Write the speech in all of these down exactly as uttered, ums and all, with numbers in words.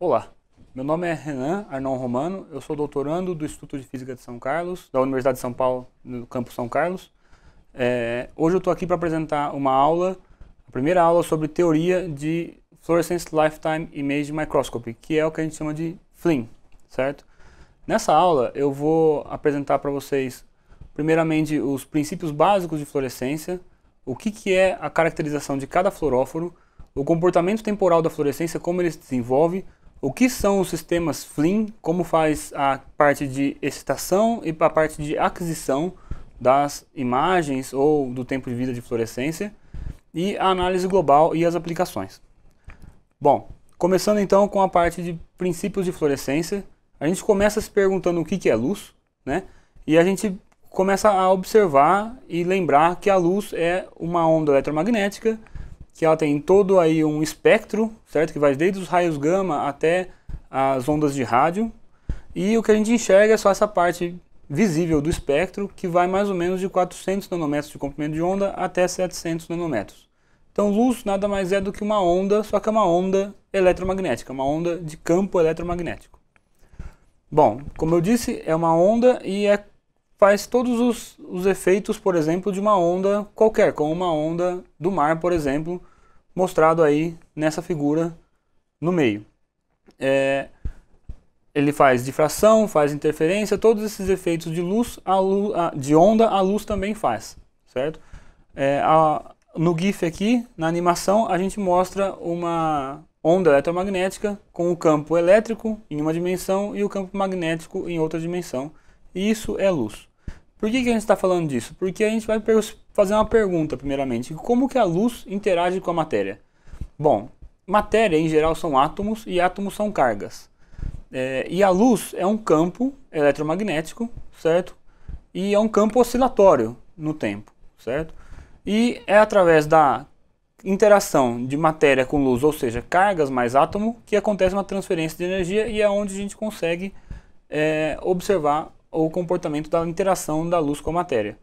Olá, meu nome é Renan Arnon Romano, eu sou doutorando do Instituto de Física de São Carlos, da Universidade de São Paulo, no campus São Carlos. É, hoje eu estou aqui para apresentar uma aula, a primeira aula sobre teoria de Fluorescence Lifetime Imaging Microscopy, que é o que a gente chama de fling, certo? Nessa aula eu vou apresentar para vocês, primeiramente, os princípios básicos de fluorescência, o que, que é a caracterização de cada fluoróforo, o comportamento temporal da fluorescência, como ele se desenvolve, o que são os sistemas fling, como faz a parte de excitação e a parte de aquisição das imagens ou do tempo de vida de fluorescência, e a análise global e as aplicações. Bom, começando então com a parte de princípios de fluorescência, a gente começa se perguntando o que, que é luz, né? E a gente começa a observar e lembrar que a luz é uma onda eletromagnética, que ela tem todo aí um espectro, certo? Que vai desde os raios gama até as ondas de rádio. E o que a gente enxerga é só essa parte visível do espectro, que vai mais ou menos de quatrocentos nanômetros de comprimento de onda até setecentos nanômetros. Então luz nada mais é do que uma onda, só que é uma onda eletromagnética, uma onda de campo eletromagnético. Bom, como eu disse, é uma onda e é, faz todos os, os efeitos, por exemplo, de uma onda qualquer, como uma onda do mar, por exemplo, mostrado aí nessa figura no meio. É, ele faz difração, faz interferência, todos esses efeitos de luz, a luz a, de onda, a luz também faz, certo? É, a, no GIF aqui, na animação, a gente mostra uma onda eletromagnética com o campo elétrico em uma dimensão e o campo magnético em outra dimensão. E isso é luz. Por que que a gente está falando disso? Porque a gente vai fazer uma pergunta, primeiramente. Como que a luz interage com a matéria? Bom, matéria em geral são átomos e átomos são cargas. É, e a luz é um campo eletromagnético, certo? E é um campo oscilatório no tempo, certo? E é através da interação de matéria com luz, ou seja, cargas mais átomo, que acontece uma transferência de energia e é onde a gente consegue é, observar o comportamento da interação da luz com a matéria.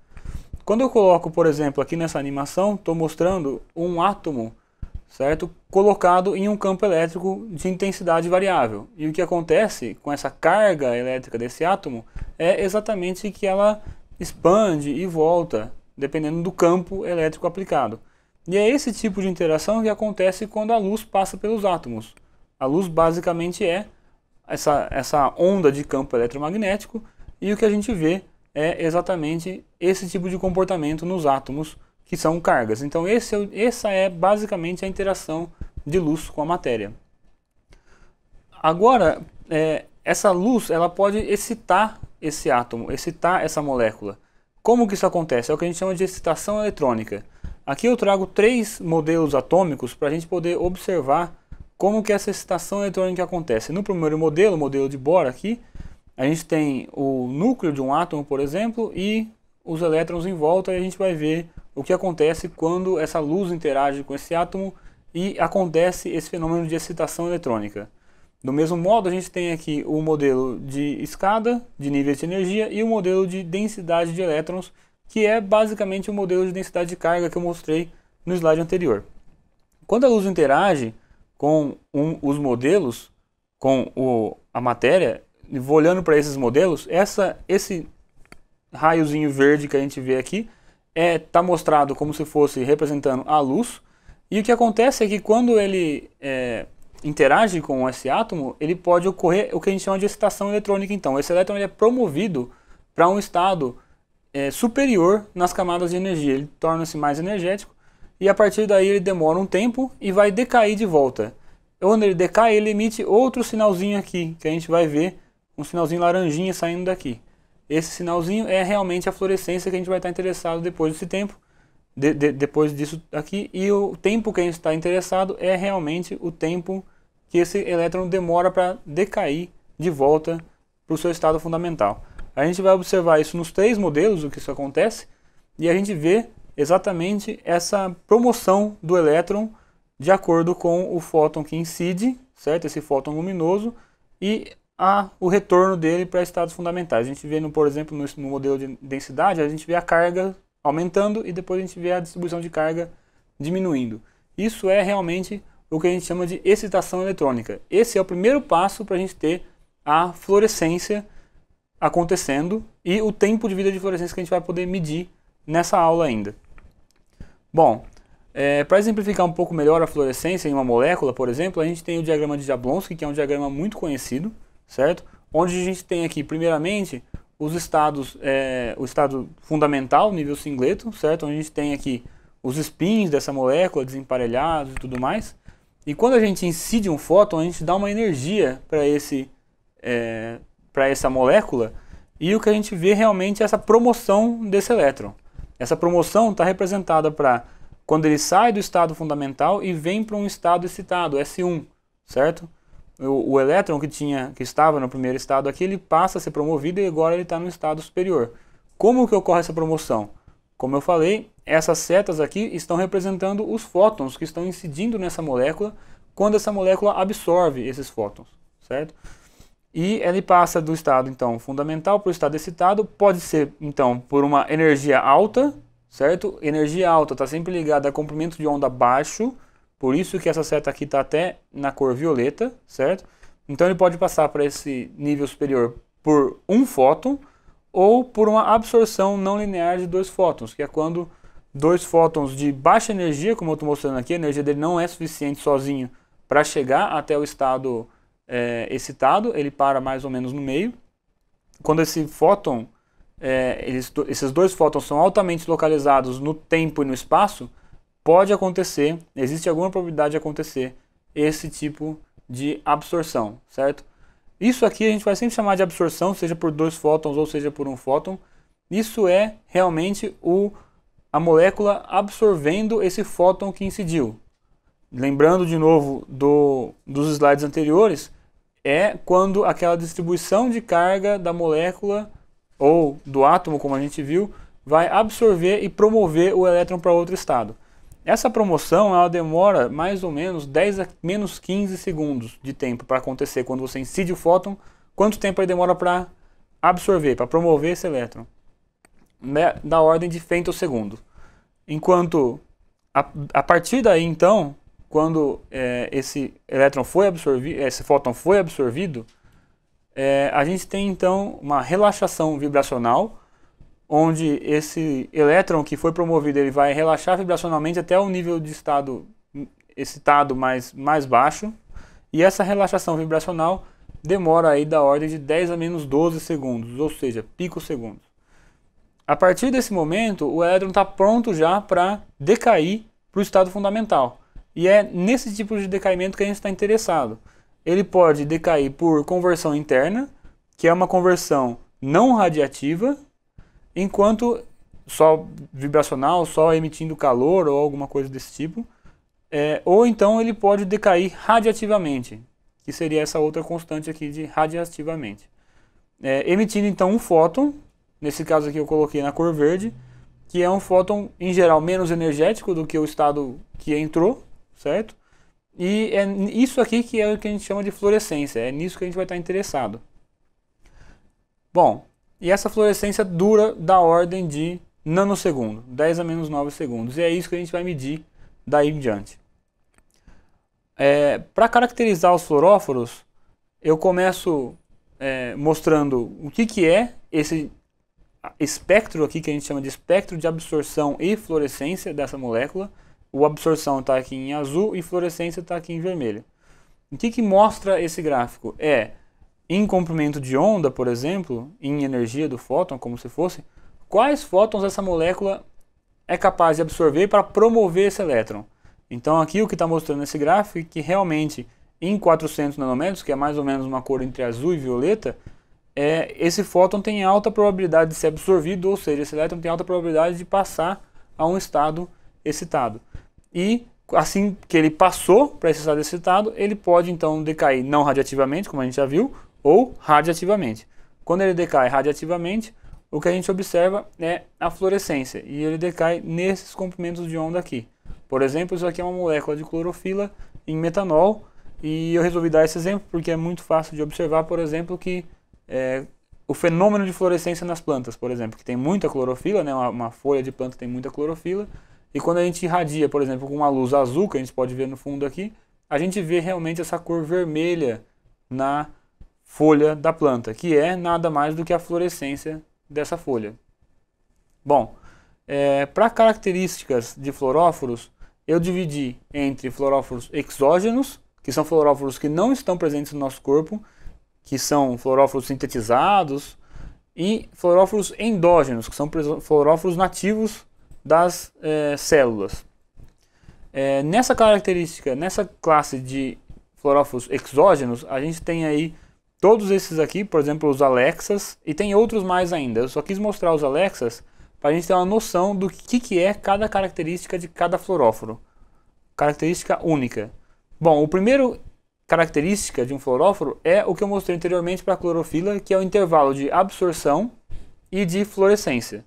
Quando eu coloco, por exemplo, aqui nessa animação, estou mostrando um átomo, certo, colocado em um campo elétrico de intensidade variável. E o que acontece com essa carga elétrica desse átomo é exatamente que ela expande e volta, dependendo do campo elétrico aplicado. E é esse tipo de interação que acontece quando a luz passa pelos átomos. A luz basicamente é essa, essa onda de campo eletromagnético, e o que a gente vê é exatamente esse tipo de comportamento nos átomos, que são cargas. Então esse é, essa é basicamente a interação de luz com a matéria. Agora, é, essa luz ela pode excitar esse átomo, excitar essa molécula. Como que isso acontece? É o que a gente chama de excitação eletrônica. Aqui eu trago três modelos atômicos para a gente poder observar como que essa excitação eletrônica acontece. No primeiro modelo, o modelo de Bohr aqui, a gente tem o núcleo de um átomo, por exemplo, e os elétrons em volta, e a gente vai ver o que acontece quando essa luz interage com esse átomo e acontece esse fenômeno de excitação eletrônica. Do mesmo modo, a gente tem aqui o modelo de escada, de níveis de energia, e o modelo de densidade de elétrons, que é basicamente o modelo de densidade de carga que eu mostrei no slide anterior. Quando a luz interage com um, os modelos, com o, a matéria, vou olhando para esses modelos, essa, esse raiozinho verde que a gente vê aqui está é, mostrado como se fosse representando a luz. E o que acontece é que quando ele é, interage com esse átomo, ele pode ocorrer o que a gente chama de excitação eletrônica. Então, esse elétron ele é promovido para um estado é, superior nas camadas de energia. Ele torna-se mais energético e a partir daí ele demora um tempo e vai decair de volta. Quando ele decai, ele emite outro sinalzinho aqui, que a gente vai ver um sinalzinho laranjinha saindo daqui. Esse sinalzinho é realmente a fluorescência que a gente vai estar interessado depois desse tempo, de, de, depois disso aqui, e o tempo que a gente está interessado é realmente o tempo que esse elétron demora para decair de volta para o seu estado fundamental. A gente vai observar isso nos três modelos, o que isso acontece, e a gente vê exatamente essa promoção do elétron de acordo com o fóton que incide, certo? Esse fóton luminoso, e A, o retorno dele para estados fundamentais. A gente vê, no, por exemplo, no, no modelo de densidade, a gente vê a carga aumentando e depois a gente vê a distribuição de carga diminuindo. Isso é realmente o que a gente chama de excitação eletrônica. Esse é o primeiro passo para a gente ter a fluorescência acontecendo e o tempo de vida de fluorescência que a gente vai poder medir nessa aula ainda. Bom, é, para exemplificar um pouco melhor a fluorescência em uma molécula, por exemplo, a gente tem o diagrama de Jablonski, que é um diagrama muito conhecido, certo? Onde a gente tem aqui, primeiramente, os estados, é, o estado fundamental, nível singleton, certo? Onde a gente tem aqui os spins dessa molécula, desemparelhados e tudo mais. E quando a gente incide um fóton, a gente dá uma energia para esse... É, para essa molécula, e o que a gente vê realmente é essa promoção desse elétron. Essa promoção está representada para quando ele sai do estado fundamental e vem para um estado excitado, S um, certo? O, o elétron que tinha, que estava no primeiro estado aqui, ele passa a ser promovido e agora ele está no estado superior. Como que ocorre essa promoção? Como eu falei, essas setas aqui estão representando os fótons que estão incidindo nessa molécula quando essa molécula absorve esses fótons, certo? E ele passa do estado, então, fundamental para o estado excitado, pode ser, então, por uma energia alta, certo? Energia alta está sempre ligada a comprimento de onda baixo, por isso que essa seta aqui está até na cor violeta, certo? Então ele pode passar para esse nível superior por um fóton, ou por uma absorção não linear de dois fótons, que é quando dois fótons de baixa energia, como eu estou mostrando aqui, a energia dele não é suficiente sozinho para chegar até o estado... É, excitado, ele para mais ou menos no meio. Quando esse fóton, é, eles, esses dois fótons são altamente localizados no tempo e no espaço, pode acontecer, existe alguma probabilidade de acontecer esse tipo de absorção, certo? Isso aqui a gente vai sempre chamar de absorção, seja por dois fótons ou seja por um fóton. Isso é realmente o, a molécula absorvendo esse fóton que incidiu. Lembrando de novo do, dos slides anteriores, é quando aquela distribuição de carga da molécula, ou do átomo, como a gente viu, vai absorver e promover o elétron para outro estado. Essa promoção ela demora mais ou menos dez a menos quinze segundos de tempo para acontecer quando você incide o fóton. Quanto tempo ele demora para absorver, para promover esse elétron? Da ordem de femtosegundo. Enquanto, a, a partir daí então... Quando é, esse elétron foi absorvido, esse fóton foi absorvido, é, a gente tem então uma relaxação vibracional, onde esse elétron que foi promovido ele vai relaxar vibracionalmente até o nível de estado excitado mais, mais baixo, e essa relaxação vibracional demora aí da ordem de dez a menos doze segundos, ou seja, picosegundos. A partir desse momento, o elétron está pronto já para decair para o estado fundamental. E é nesse tipo de decaimento que a gente está interessado. Ele pode decair por conversão interna, que é uma conversão não radiativa, enquanto só vibracional, só emitindo calor ou alguma coisa desse tipo. É, ou então ele pode decair radiativamente, que seria essa outra constante aqui de radiativamente. É, emitindo então um fóton, nesse caso aqui eu coloquei na cor verde, que é um fóton em geral menos energético do que o estado que entrou, certo? E é isso aqui que é o que a gente chama de fluorescência, é nisso que a gente vai estar interessado. Bom, e essa fluorescência dura da ordem de nanosegundo, dez a menos nove segundos, e é isso que a gente vai medir daí em diante. É, para caracterizar os fluoróforos, eu começo é, mostrando o que, que é esse espectro aqui, que a gente chama de espectro de absorção e fluorescência dessa molécula. O absorção está aqui em azul e fluorescência está aqui em vermelho. O que, que mostra esse gráfico? É, em comprimento de onda, por exemplo, em energia do fóton, como se fosse, quais fótons essa molécula é capaz de absorver para promover esse elétron. Então aqui o que está mostrando esse gráfico é que realmente em quatrocentos nanômetros, que é mais ou menos uma cor entre azul e violeta, é, esse fóton tem alta probabilidade de ser absorvido, ou seja, esse elétron tem alta probabilidade de passar a um estado excitado. E assim que ele passou para esse estado excitado, ele pode então decair não radiativamente, como a gente já viu, ou radiativamente. Quando ele decai radiativamente, o que a gente observa é a fluorescência, e ele decai nesses comprimentos de onda aqui. Por exemplo, isso aqui é uma molécula de clorofila em metanol, e eu resolvi dar esse exemplo porque é muito fácil de observar, por exemplo, que é, o fenômeno de fluorescência nas plantas, por exemplo, que tem muita clorofila, né, uma, uma folha de planta tem muita clorofila, e quando a gente irradia, por exemplo, com uma luz azul, que a gente pode ver no fundo aqui, a gente vê realmente essa cor vermelha na folha da planta, que é nada mais do que a fluorescência dessa folha. Bom, é, para características de fluoróforos, eu dividi entre fluoróforos exógenos, que são fluoróforos que não estão presentes no nosso corpo, que são fluoróforos sintetizados, e fluoróforos endógenos, que são fluoróforos nativos das é, células. É, nessa característica, nessa classe de fluoróforos exógenos, a gente tem aí todos esses aqui, por exemplo, os Alexas, e tem outros mais ainda. Eu só quis mostrar os Alexas para a gente ter uma noção do que, que é cada característica de cada fluoróforo. Característica única. Bom, o primeiro característica de um fluoróforo é o que eu mostrei anteriormente para a clorofila, que é o intervalo de absorção e de fluorescência.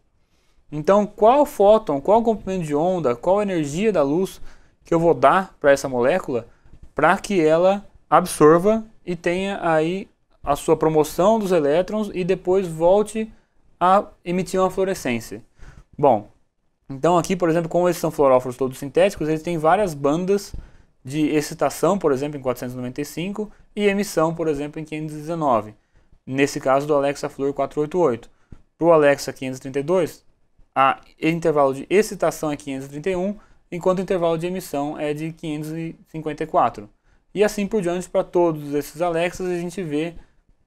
Então, qual fóton, qual comprimento de onda, qual energia da luz que eu vou dar para essa molécula para que ela absorva e tenha aí a sua promoção dos elétrons e depois volte a emitir uma fluorescência. Bom, então aqui, por exemplo, como esses são fluoróforos todos sintéticos, eles têm várias bandas de excitação, por exemplo, em quatrocentos e noventa e cinco e emissão, por exemplo, em quinhentos e dezenove. Nesse caso do Alexa Fluor quatrocentos e oitenta e oito. Para o Alexa quinhentos e trinta e dois, a intervalo de excitação é quinhentos e trinta e um, enquanto o intervalo de emissão é de quinhentos e cinquenta e quatro. E assim por diante, para todos esses Alexas, a gente vê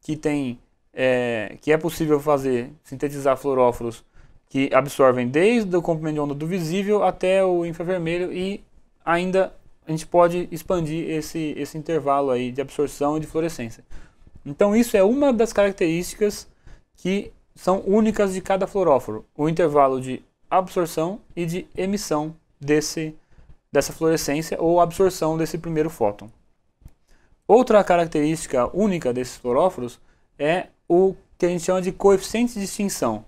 que, tem, é, que é possível fazer, sintetizar fluoróforos que absorvem desde o comprimento de onda do visível até o infravermelho, e ainda a gente pode expandir esse, esse intervalo aí de absorção e de fluorescência. Então isso é uma das características que são únicas de cada fluoróforo, o intervalo de absorção e de emissão desse, dessa fluorescência ou absorção desse primeiro fóton. Outra característica única desses fluoróforos é o que a gente chama de coeficiente de extinção.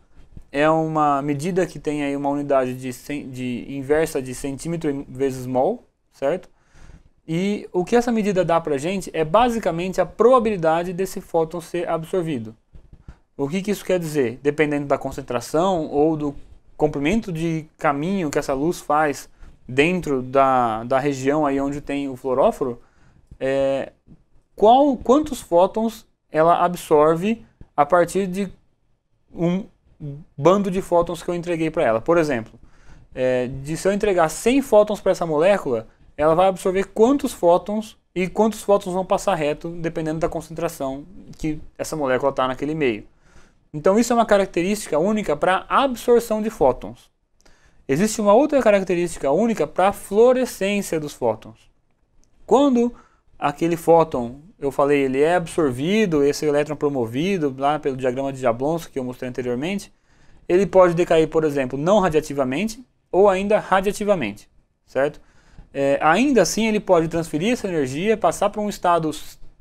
É uma medida que tem aí uma unidade de, de inversa de centímetro vezes mol, certo? E o que essa medida dá pra gente é basicamente a probabilidade desse fóton ser absorvido. O que, que isso quer dizer? Dependendo da concentração ou do comprimento de caminho que essa luz faz dentro da, da região aí onde tem o fluoróforo, é, qual, quantos fótons ela absorve a partir de um bando de fótons que eu entreguei para ela. Por exemplo, é, de, se eu entregar cem fótons para essa molécula, ela vai absorver quantos fótons e quantos fótons vão passar reto, dependendo da concentração que essa molécula está naquele meio. Então isso é uma característica única para absorção de fótons. Existe uma outra característica única para fluorescência dos fótons. Quando aquele fóton, eu falei, ele é absorvido, esse elétron promovido, lá pelo diagrama de Jablonski que eu mostrei anteriormente, ele pode decair, por exemplo, não radiativamente ou ainda radiativamente, certo? É, ainda assim, ele pode transferir essa energia, passar para um estado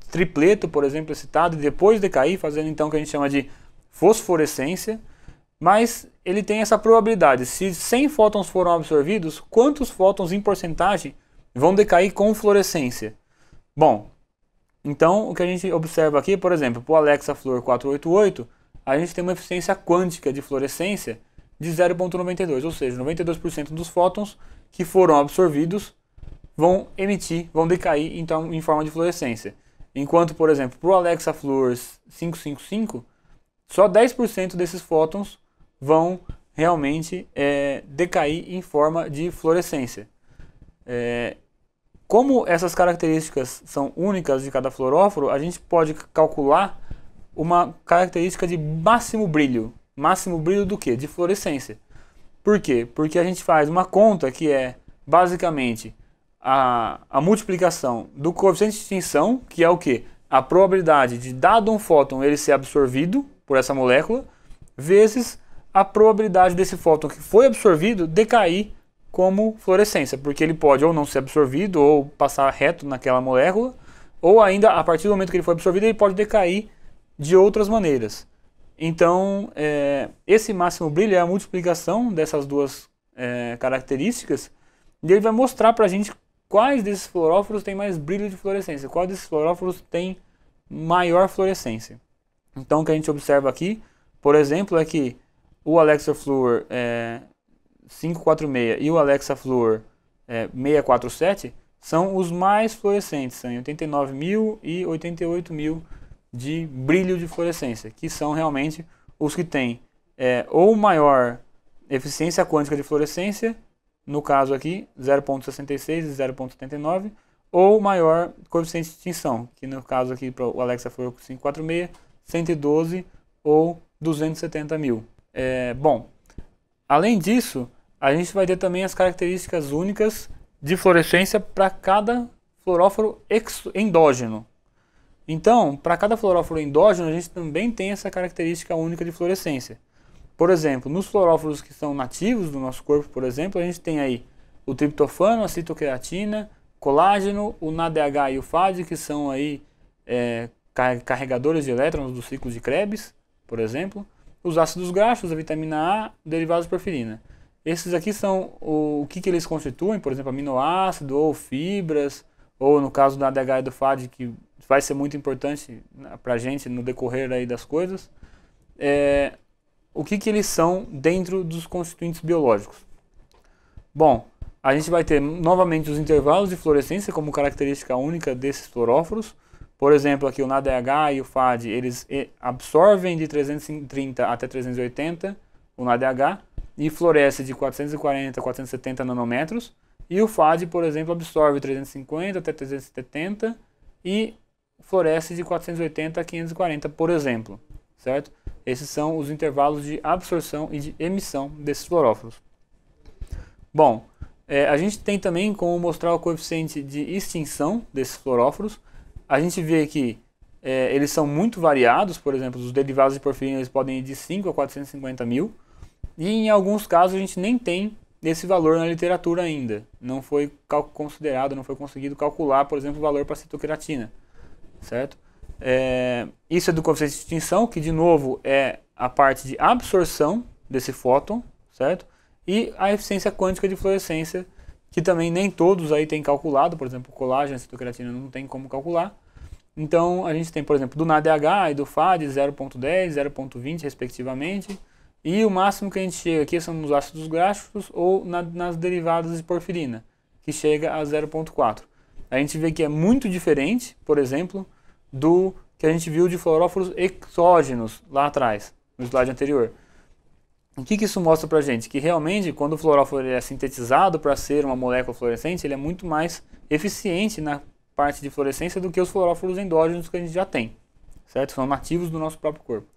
tripleto, por exemplo, excitado, e depois decair, fazendo então o que a gente chama de fosforescência, mas ele tem essa probabilidade. Se cem fótons foram absorvidos, quantos fótons em porcentagem vão decair com fluorescência? Bom, então o que a gente observa aqui, por exemplo, para o Alexa Fluor quatrocentos e oitenta e oito, a gente tem uma eficiência quântica de fluorescência de zero vírgula noventa e dois, ou seja, noventa e dois por cento dos fótons que foram absorvidos vão emitir, vão decair então, em forma de fluorescência. Enquanto, por exemplo, para o Alexa Fluor quinhentos e cinquenta e cinco, só dez por cento desses fótons vão realmente é, decair em forma de fluorescência. É, Como essas características são únicas de cada fluoróforo, a gente pode calcular uma característica de máximo brilho. Máximo brilho do quê? De fluorescência. Por quê? Porque a gente faz uma conta que é basicamente a, a multiplicação do coeficiente de extinção, que é o quê? A probabilidade de, dado um fóton, ele ser absorvido por essa molécula, vezes a probabilidade desse fóton que foi absorvido decair como fluorescência, porque ele pode ou não ser absorvido, ou passar reto naquela molécula, ou ainda, a partir do momento que ele foi absorvido, ele pode decair de outras maneiras. Então, é, esse máximo brilho é a multiplicação dessas duas é, características, e ele vai mostrar para a gente quais desses fluoróforos têm mais brilho de fluorescência, quais desses fluoróforos têm maior fluorescência. Então, o que a gente observa aqui, por exemplo, é que o Alexa Fluor é, quinhentos e quarenta e seis e o Alexa Fluor é, seiscentos e quarenta e sete são os mais fluorescentes, são oitenta e nove mil e oitenta e oito mil de brilho de fluorescência, que são realmente os que têm é, ou maior eficiência quântica de fluorescência, no caso aqui zero ponto sessenta e seis e zero ponto setenta e nove, ou maior coeficiente de extinção, que no caso aqui para o Alexa Fluor cinco quatro seis, cento e doze ou duzentos e setenta mil. É, bom, além disso, a gente vai ter também as características únicas de fluorescência para cada fluoróforo endógeno. Então, para cada fluoróforo endógeno, a gente também tem essa característica única de fluorescência. Por exemplo, nos fluoróforos que são nativos do nosso corpo, por exemplo, a gente tem aí o triptofano, a citoqueratina, colágeno, o N A D H e o F A D, que são aí é, carregadores de elétrons do ciclo de Krebs, por exemplo, os ácidos graxos, a vitamina A, derivados de porfirina. Esses aqui são o, o que, que eles constituem, por exemplo, aminoácido ou fibras, ou no caso do N A D H e do F A D, que vai ser muito importante para a gente no decorrer aí das coisas, é, o que, que eles são dentro dos constituintes biológicos. Bom, a gente vai ter novamente os intervalos de fluorescência como característica única desses fluoróforos. Por exemplo, aqui o N A D H e o F A D, eles absorvem de trezentos e trinta até trezentos e oitenta o N A D H e floresce de quatrocentos e quarenta a quatrocentos e setenta nanômetros. E o F A D, por exemplo, absorve trezentos e cinquenta até trezentos e setenta e floresce de quatrocentos e oitenta a quinhentos e quarenta, por exemplo. Certo? Esses são os intervalos de absorção e de emissão desses fluoróforos. Bom, é, a gente tem também como mostrar o coeficiente de extinção desses fluoróforos. A gente vê que é, eles são muito variados, por exemplo, os derivados de porfirina eles podem ir de cinco a quatrocentos e cinquenta mil. E em alguns casos a gente nem tem esse valor na literatura ainda. Não foi considerado, não foi conseguido calcular, por exemplo, o valor para a citoqueratina. Certo? É, isso é do coeficiente de extinção, que de novo é a parte de absorção desse fóton, certo? E a eficiência quântica de fluorescência, que também nem todos aí têm calculado, por exemplo, colágeno, citocratina não tem como calcular. Então a gente tem, por exemplo, do N A D H e do F A D zero ponto dez, zero ponto vinte respectivamente, e o máximo que a gente chega aqui são nos ácidos graxos ou na, nas derivadas de porfirina, que chega a zero ponto quatro. A gente vê que é muito diferente, por exemplo, do que a gente viu de fluoróforos exógenos lá atrás, no slide anterior. O que, que isso mostra pra gente? Que realmente, quando o fluoróforo é sintetizado para ser uma molécula fluorescente, ele é muito mais eficiente na parte de fluorescência do que os fluoróforos endógenos que a gente já tem, certo? São nativos do nosso próprio corpo.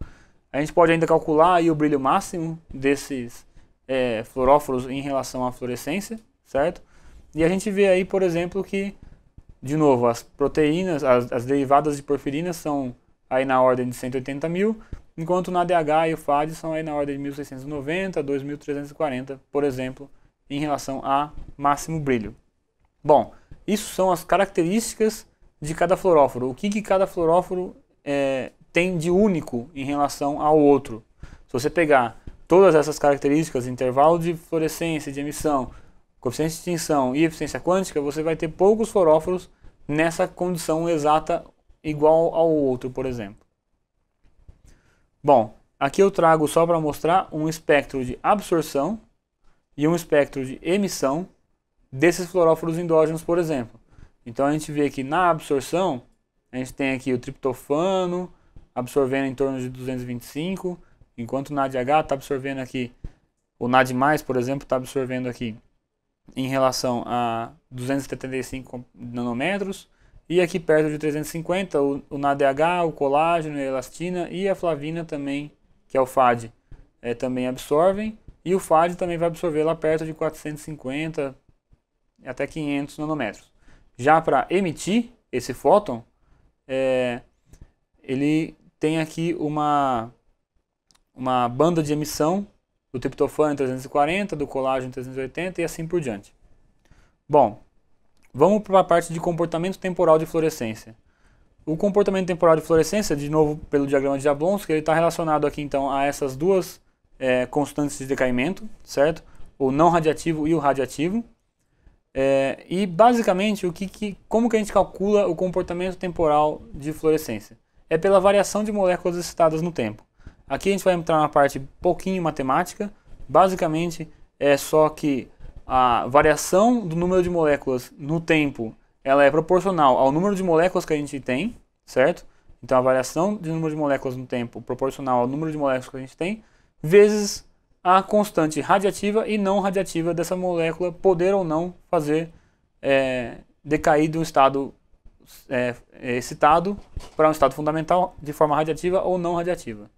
A gente pode ainda calcular aí o brilho máximo desses é, fluoróforos em relação à fluorescência, certo? E a gente vê aí, por exemplo, que de novo, as proteínas, as, as derivadas de porfirina são aí na ordem de cento e oitenta mil, enquanto na A D H e o F A D são aí na ordem de mil seiscentos e noventa, dois mil trezentos e quarenta, por exemplo, em relação a máximo brilho. Bom, isso são as características de cada fluoróforo. O que, que cada fluoróforo é, tem de único em relação ao outro? Se você pegar todas essas características, intervalo de fluorescência, de emissão, coeficiente de extinção e eficiência quântica, você vai ter poucos fluoróforos nessa condição exata igual ao outro, por exemplo. Bom, aqui eu trago só para mostrar um espectro de absorção e um espectro de emissão desses fluoróforos endógenos, por exemplo. Então a gente vê que na absorção, a gente tem aqui o triptofano absorvendo em torno de duzentos e vinte e cinco, enquanto o N A D H está absorvendo aqui, o N A D mais, por exemplo, está absorvendo aqui em relação a duzentos e setenta e cinco nanômetros, e aqui perto de trezentos e cinquenta o, o N A D H, o colágeno, a elastina e a flavina também, que é o F A D, é, também absorvem, e o F A D também vai absorver lá perto de quatrocentos e cinquenta até quinhentos nanômetros. Já para emitir esse fóton, é, ele tem aqui uma, uma banda de emissão do triptofano em trezentos e quarenta, do colágeno em trezentos e oitenta e assim por diante. Bom, vamos para a parte de comportamento temporal de fluorescência. O comportamento temporal de fluorescência, de novo pelo diagrama de Jablonski, ele está relacionado aqui então a essas duas é, constantes de decaimento, certo? O não radiativo e o radiativo. É, e basicamente, o que, que, como que a gente calcula o comportamento temporal de fluorescência? É pela variação de moléculas excitadas no tempo. Aqui a gente vai entrar na parte pouquinho matemática, basicamente é só que a variação do número de moléculas no tempo ela é proporcional ao número de moléculas que a gente tem, certo? Então a variação de número de moléculas no tempo proporcional ao número de moléculas que a gente tem, vezes a constante radiativa e não radiativa dessa molécula poder ou não fazer é, decair de um estado é, excitado para um estado fundamental de forma radiativa ou não radiativa.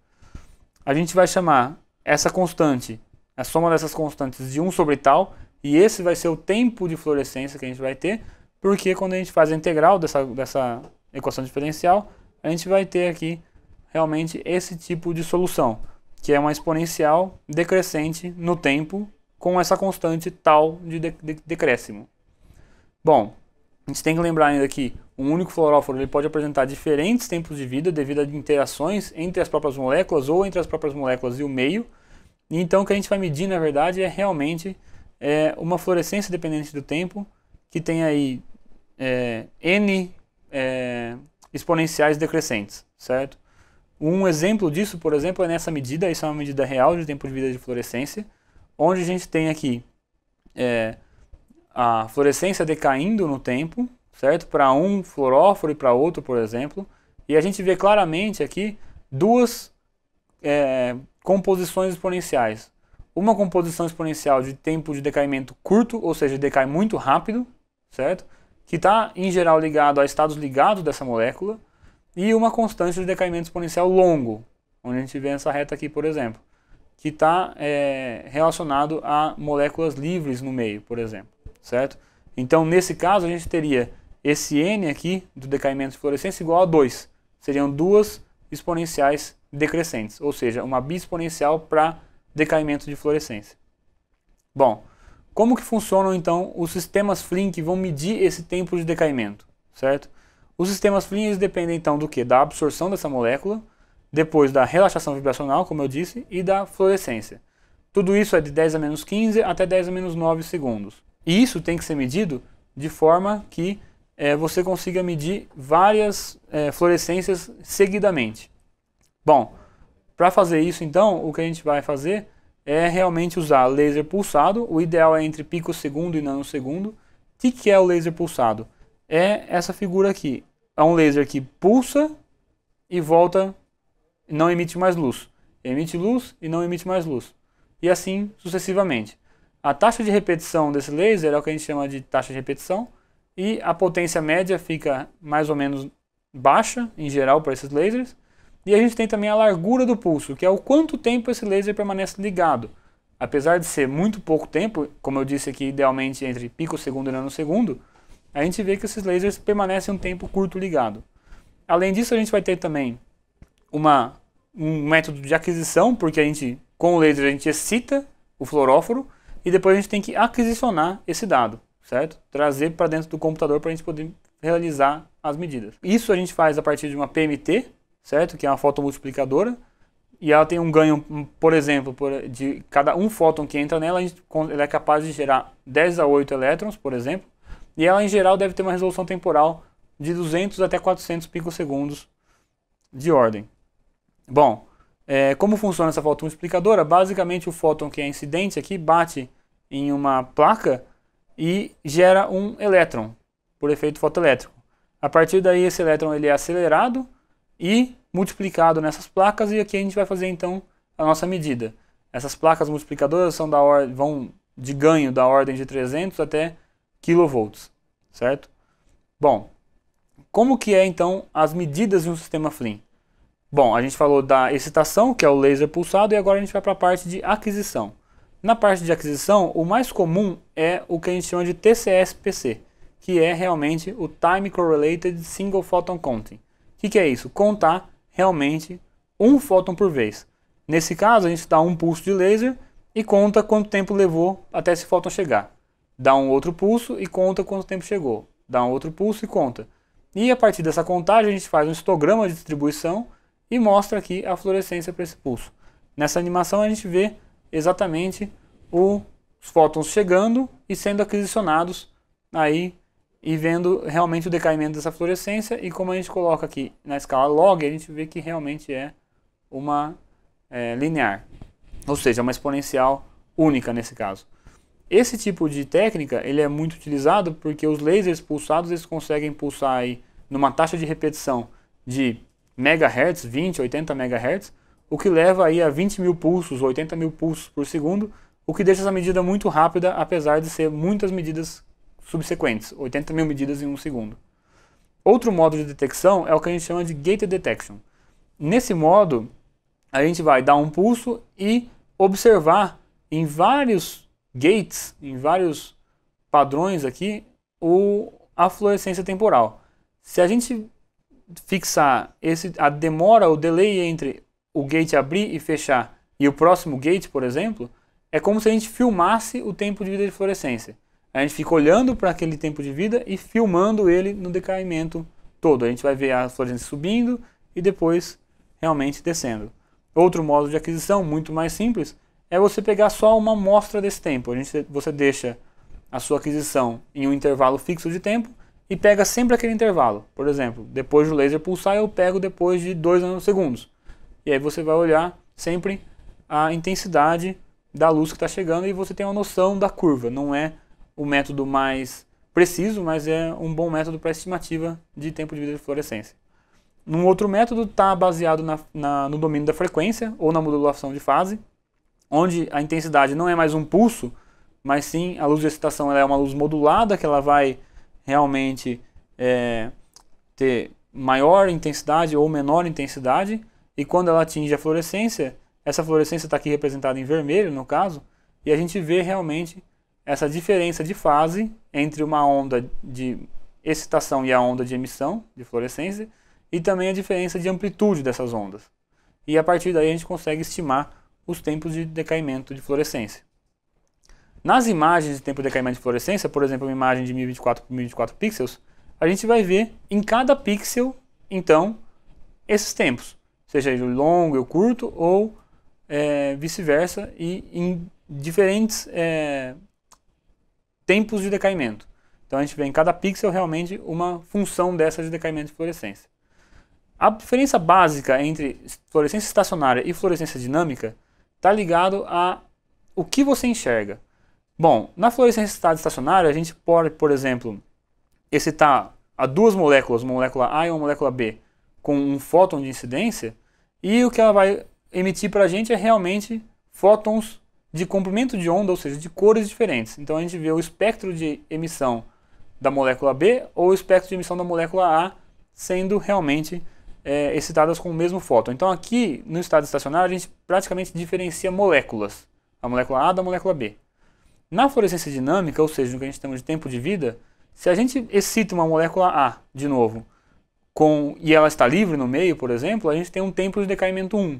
A gente vai chamar essa constante, a soma dessas constantes, de um sobre tal, e esse vai ser o tempo de fluorescência que a gente vai ter, porque quando a gente faz a integral dessa, dessa equação diferencial, a gente vai ter aqui realmente esse tipo de solução, que é uma exponencial decrescente no tempo com essa constante tal de decréscimo. Bom, a gente tem que lembrar ainda que um único fluoróforo ele pode apresentar diferentes tempos de vida devido a interações entre as próprias moléculas ou entre as próprias moléculas e o meio. Então o que a gente vai medir, na verdade, é realmente é, uma fluorescência dependente do tempo que tem aí é, N é, exponenciais decrescentes, certo? Um exemplo disso, por exemplo, é nessa medida. Isso é uma medida real de tempo de vida de fluorescência, onde a gente tem aqui é, a fluorescência decaindo no tempo, certo? Para um fluoróforo e para outro, por exemplo. E a gente vê claramente aqui duas é, composições exponenciais. Uma composição exponencial de tempo de decaimento curto, ou seja, decai muito rápido, certo? Que está, em geral, ligado a estados ligados dessa molécula. E uma constante de decaimento exponencial longo, onde a gente vê essa reta aqui, por exemplo, que está é, relacionado a moléculas livres no meio, por exemplo, certo? Então, nesse caso, a gente teria esse N aqui do decaimento de fluorescência igual a dois. Seriam duas exponenciais decrescentes, ou seja, uma biexponencial para decaimento de fluorescência. Bom, como que funcionam, então, os sistemas fling que vão medir esse tempo de decaimento, certo? Os sistemas fling dependem então do que? Da absorção dessa molécula, depois da relaxação vibracional, como eu disse, e da fluorescência. Tudo isso é de dez a menos quinze até dez a menos nove segundos. E isso tem que ser medido de forma que é, você consiga medir várias é, fluorescências seguidamente. Bom, para fazer isso então, o que a gente vai fazer é realmente usar laser pulsado. O ideal é entre picosegundo e nanosegundo. O que, que é o laser pulsado? É essa figura aqui. É um laser que pulsa e volta, não emite mais luz. Emite luz e não emite mais luz. E assim sucessivamente. A taxa de repetição desse laser é o que a gente chama de taxa de repetição. E a potência média fica mais ou menos baixa, em geral, para esses lasers. E a gente tem também a largura do pulso, que é o quanto tempo esse laser permanece ligado. Apesar de ser muito pouco tempo, como eu disse aqui, idealmente entre picosegundo e nanosegundo, a gente vê que esses lasers permanecem um tempo curto ligado. Além disso, a gente vai ter também uma, um método de aquisição, porque a gente, com o laser a gente excita o fluoróforo e depois a gente tem que aquisicionar esse dado, certo? Trazer para dentro do computador para a gente poder realizar as medidas. Isso a gente faz a partir de uma P M T, certo? Que é uma fotomultiplicadora, e ela tem um ganho, por exemplo, de cada um fóton que entra nela, a gente, ela é capaz de gerar dez a oito elétrons, por exemplo. E ela, em geral, deve ter uma resolução temporal de duzentos até quatrocentos picosegundos de ordem. Bom, é, como funciona essa fotomultiplicadora? Basicamente, o fóton que é incidente aqui bate em uma placa e gera um elétron, por efeito fotoelétrico. A partir daí, esse elétron ele é acelerado e multiplicado nessas placas, e aqui a gente vai fazer, então, a nossa medida. Essas placas multiplicadoras são da ordem, vão de ganho da ordem de trezentos até kilovolts, certo? Bom, como que é então as medidas de um sistema fling? Bom, a gente falou da excitação, que é o laser pulsado, e agora a gente vai para a parte de aquisição. Na parte de aquisição, o mais comum é o que a gente chama de T C S P C, que é realmente o Time Correlated Single Photon Counting. O que, que é isso? Contar realmente um fóton por vez. Nesse caso, a gente dá um pulso de laser e conta quanto tempo levou até esse fóton chegar. Dá um outro pulso e conta quanto tempo chegou. Dá um outro pulso e conta. E a partir dessa contagem a gente faz um histograma de distribuição e mostra aqui a fluorescência para esse pulso. Nessa animação a gente vê exatamente os fótons chegando e sendo aquisicionados aí, e vendo realmente o decaimento dessa fluorescência. E como a gente coloca aqui na escala log, a gente vê que realmente é uma é, linear. Ou seja, uma exponencial única nesse caso. Esse tipo de técnica ele é muito utilizado porque os lasers pulsados eles conseguem pulsar aí numa taxa de repetição de megahertz, vinte, oitenta megahertz, o que leva aí a vinte mil pulsos, oitenta mil pulsos por segundo, o que deixa essa medida muito rápida, apesar de ser muitas medidas subsequentes, oitenta mil medidas em um segundo. Outro modo de detecção é o que a gente chama de gated detection. Nesse modo, a gente vai dar um pulso e observar em vários gates, em vários padrões aqui, o, a fluorescência temporal. Se a gente fixar esse, a demora, o delay entre o gate abrir e fechar e o próximo gate, por exemplo, é como se a gente filmasse o tempo de vida de fluorescência. A gente fica olhando para aquele tempo de vida e filmando ele no decaimento todo. A gente vai ver a fluorescência subindo e depois realmente descendo. Outro modo de aquisição, muito mais simples, é você pegar só uma amostra desse tempo. A gente, você deixa a sua aquisição em um intervalo fixo de tempo e pega sempre aquele intervalo. Por exemplo, depois do laser pulsar, eu pego depois de dois nanosegundos. E aí você vai olhar sempre a intensidade da luz que está chegando e você tem uma noção da curva. Não é o método mais preciso, mas é um bom método para estimativa de tempo de vida de fluorescência. Um outro método está baseado na, na, no domínio da frequência ou na modulação de fase, onde a intensidade não é mais um pulso, mas sim a luz de excitação ela é uma luz modulada, que ela vai realmente é, ter maior intensidade ou menor intensidade, e quando ela atinge a fluorescência, essa fluorescência está aqui representada em vermelho, no caso, e a gente vê realmente essa diferença de fase entre uma onda de excitação e a onda de emissão de fluorescência, e também a diferença de amplitude dessas ondas. E a partir daí a gente consegue estimar os tempos de decaimento de fluorescência. Nas imagens de tempo de decaimento de fluorescência, por exemplo, uma imagem de mil e vinte e quatro por mil e vinte e quatro pixels, a gente vai ver em cada pixel, então, esses tempos, seja ele longo ou curto, ou é, vice-versa, e em diferentes é, tempos de decaimento. Então a gente vê em cada pixel realmente uma função dessa de decaimento de fluorescência. A diferença básica entre fluorescência estacionária e fluorescência dinâmica está ligado a o que você enxerga. Bom, na fluorescência estacionária, a gente pode, por exemplo, excitar a duas moléculas, uma molécula A e uma molécula B, com um fóton de incidência, e o que ela vai emitir para a gente é realmente fótons de comprimento de onda, ou seja, de cores diferentes. Então a gente vê o espectro de emissão da molécula B ou o espectro de emissão da molécula A sendo realmente É, excitadas com o mesmo fóton. Então aqui no estado estacionário a gente praticamente diferencia moléculas, a molécula A da molécula B. Na fluorescência dinâmica, ou seja, no que a gente chama de tempo de vida, se a gente excita uma molécula A de novo com, e ela está livre no meio, por exemplo, a gente tem um tempo de decaimento um.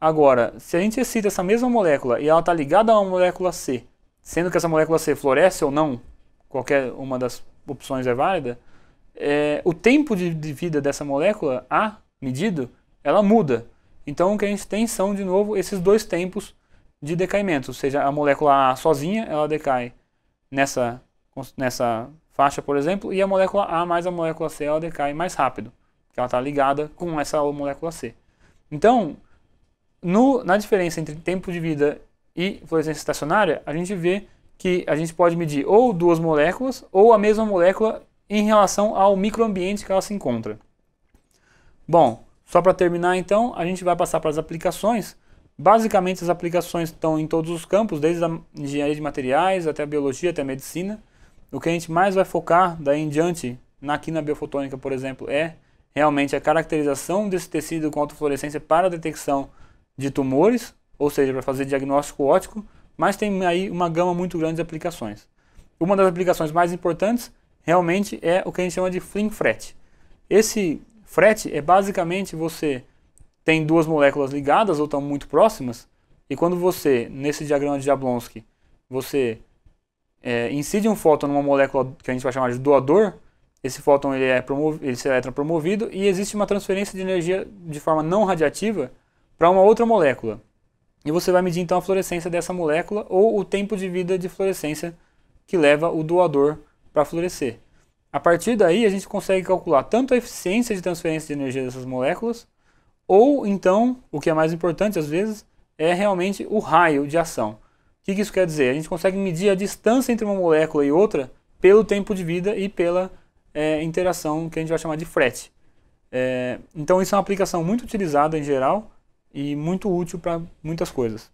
Agora, se a gente excita essa mesma molécula e ela está ligada a uma molécula C, sendo que essa molécula C floresce ou não, qualquer uma das opções é válida, É, o tempo de, de vida dessa molécula A medido, ela muda. Então o que a gente tem são, de novo, esses dois tempos de decaimento. Ou seja, a molécula A sozinha, ela decai nessa, nessa faixa, por exemplo, e a molécula A mais a molécula C, ela decai mais rápido, porque ela está ligada com essa molécula C. Então, no, na diferença entre tempo de vida e fluorescência estacionária, a gente vê que a gente pode medir ou duas moléculas, ou a mesma molécula em relação ao microambiente que ela se encontra. Bom, só para terminar então, a gente vai passar para as aplicações. Basicamente as aplicações estão em todos os campos, desde a engenharia de materiais, até a biologia, até a medicina. O que a gente mais vai focar daí em diante, aqui na biofotônica, por exemplo, é realmente a caracterização desse tecido com autofluorescência para a detecção de tumores, ou seja, para fazer diagnóstico óptico, mas tem aí uma gama muito grande de aplicações. Uma das aplicações mais importantes realmente é o que a gente chama de fling-fret. Esse fret é basicamente você tem duas moléculas ligadas ou estão muito próximas, e quando você, nesse diagrama de Jablonski, você é, incide um fóton numa molécula que a gente vai chamar de doador, esse fóton ele é promovido, ele se eletropromovido, e existe uma transferência de energia de forma não radiativa para uma outra molécula. E você vai medir então a fluorescência dessa molécula ou o tempo de vida de fluorescência que leva o doador para florescer. A partir daí a gente consegue calcular tanto a eficiência de transferência de energia dessas moléculas, ou então, o que é mais importante às vezes, é realmente o raio de ação. O que, que isso quer dizer? A gente consegue medir a distância entre uma molécula e outra pelo tempo de vida e pela é, interação que a gente vai chamar de FRET. É, então isso é uma aplicação muito utilizada em geral e muito útil para muitas coisas.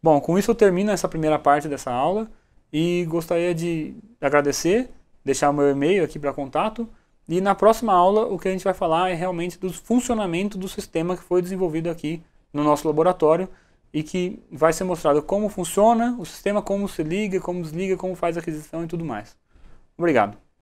Bom, com isso eu termino essa primeira parte dessa aula e gostaria de agradecer, deixar meu e-mail aqui para contato, e na próxima aula o que a gente vai falar é realmente do funcionamento do sistema que foi desenvolvido aqui no nosso laboratório e que vai ser mostrado como funciona o sistema, como se liga, como desliga, como faz aquisição e tudo mais. Obrigado.